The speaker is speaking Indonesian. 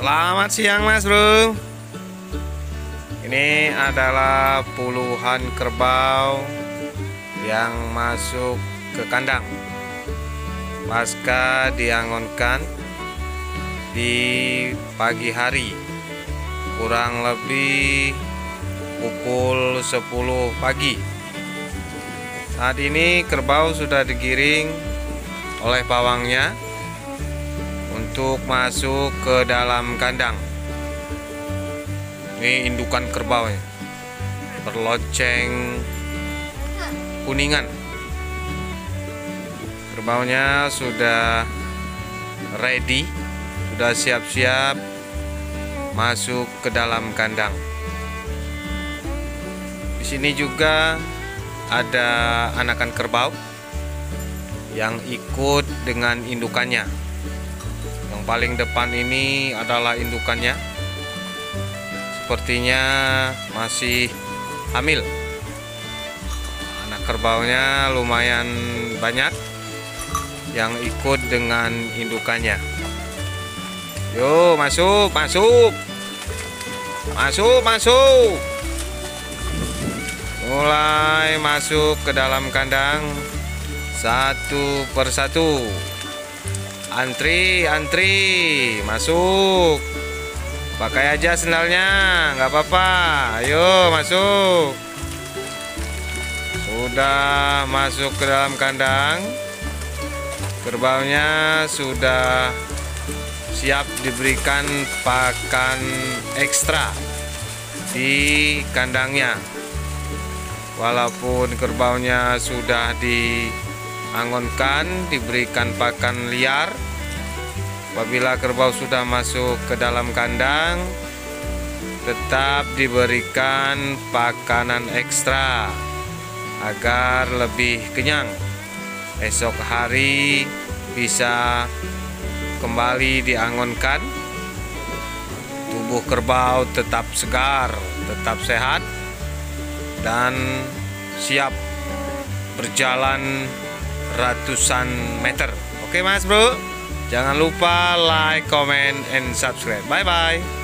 Selamat siang Mas Bro. Ini adalah puluhan kerbau yang masuk ke kandang pasca diangonkan di pagi hari, kurang lebih pukul 10 pagi. Saat ini kerbau sudah digiring oleh pawangnya untuk masuk ke dalam kandang. Ini indukan kerbau ya, berlonceng kuningan. Kerbaunya sudah ready, sudah siap-siap masuk ke dalam kandang. Di sini juga ada anakan kerbau yang ikut dengan indukannya. Yang paling depan ini adalah indukannya. Sepertinya masih hamil. Anak kerbaunya lumayan banyak yang ikut dengan indukannya. Yo, masuk, masuk. Masuk, masuk. Mulai masuk ke dalam kandang satu persatu. Antri, antri, masuk. Pakai aja sendalnya, nggak apa-apa. Ayo masuk. Sudah masuk ke dalam kandang. Kerbaunya sudah siap diberikan pakan ekstra di kandangnya. Walaupun kerbaunya sudah diangonkan, diberikan pakan liar. Apabila kerbau sudah masuk ke dalam kandang, tetap diberikan pakanan ekstra agar lebih kenyang. Esok hari bisa kembali diangonkan. Tubuh kerbau tetap segar, tetap sehat, dan siap berjalan ratusan meter. Oke Mas Bro, jangan lupa like, comment, and subscribe. Bye bye.